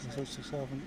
Ze zet zichzelf in.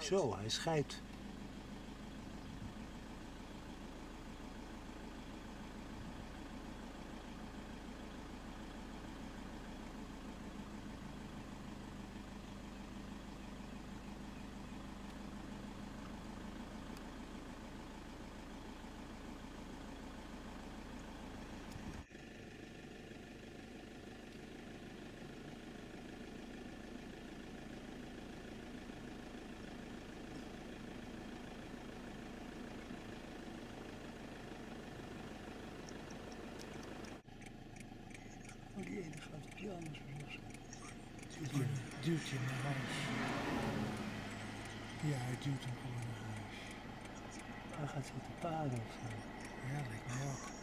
Zo, hij scheidt. challenge me is your duty in the huis. Ja, hij duwt hem gewoon in huis. Hij gaat zitten paden of zo. Ja, lijkt me ook.